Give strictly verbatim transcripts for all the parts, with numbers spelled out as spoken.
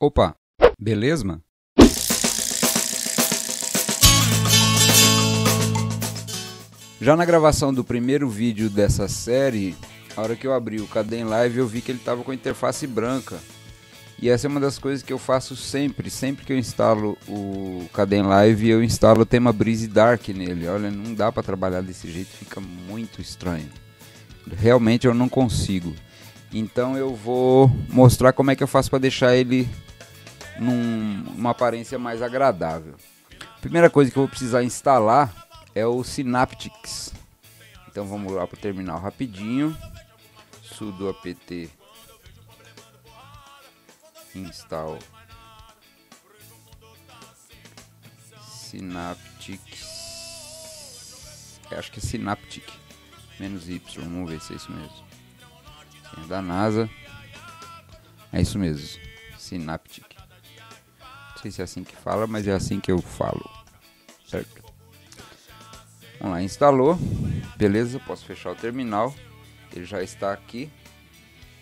Opa, beleza, mano? Já na gravação do primeiro vídeo dessa série, a hora que eu abri o Kdenlive, eu vi que ele estava com a interface branca. E essa é uma das coisas que eu faço sempre. Sempre que eu instalo o Kdenlive, eu instalo o tema Breeze Dark nele. Olha, não dá para trabalhar desse jeito, fica muito estranho. Realmente eu não consigo. Então eu vou mostrar como é que eu faço para deixar ele num, numa aparência mais agradável. A primeira coisa que eu vou precisar instalar é o Synaptics. Então vamos lá para o terminal rapidinho. Sudo apt install Synaptics. Eu acho que é Synaptic menos Y. Vamos ver se é isso mesmo. É da NASA. É isso mesmo. Synaptic. Não sei se é assim que fala, mas é assim que eu falo. Certo? Vamos lá, instalou, beleza, posso fechar o terminal, ele já está aqui,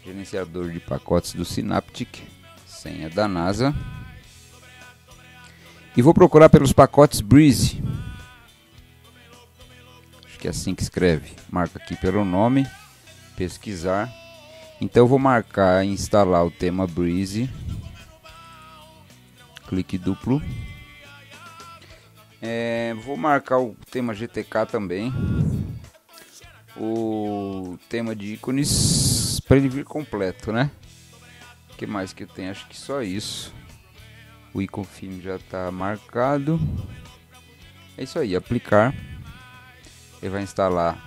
gerenciador de pacotes do Synaptic, senha da NASA, e vou procurar pelos pacotes Breeze, acho que é assim que escreve, marca aqui pelo nome, pesquisar, então eu vou marcar e instalar o tema Breeze, clique duplo. É, vou marcar o tema G T K também, o tema de ícones para ele vir completo, né? O que mais que eu tenho? Acho que só isso. O ícone filme já está marcado. É isso aí, aplicar. Ele vai instalar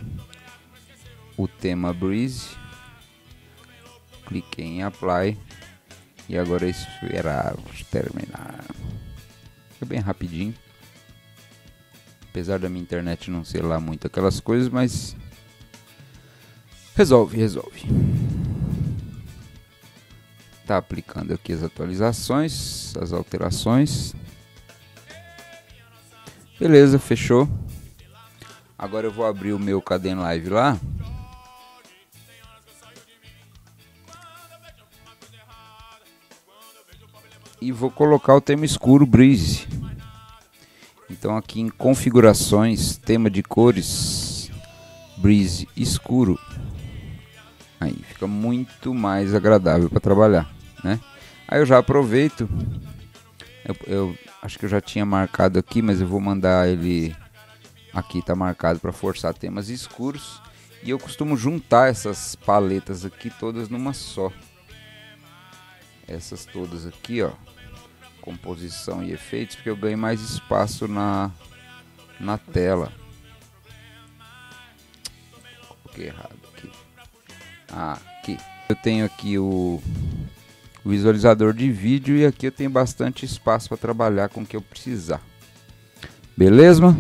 o tema Breeze. Cliquei em apply e agora é esperar terminar. É bem rapidinho. Apesar da minha internet não ser lá muito aquelas coisas, mas resolve, resolve. Tá aplicando aqui as atualizações, as alterações. Beleza, fechou. Agora eu vou abrir o meu Kdenlive lá. E vou colocar o tema escuro Breeze. Então aqui em configurações, tema de cores, Breeze escuro. Aí fica muito mais agradável para trabalhar, né? Aí eu já aproveito, eu, eu acho que eu já tinha marcado aqui, mas eu vou mandar ele, aqui tá marcado para forçar temas escuros. E eu costumo juntar essas paletas aqui todas numa só. Essas todas aqui, ó. Composição e efeitos, porque eu ganho mais espaço na, na tela. Coloquei errado aqui. Ah, aqui. Eu tenho aqui o, o visualizador de vídeo e aqui eu tenho bastante espaço para trabalhar com o que eu precisar. Beleza?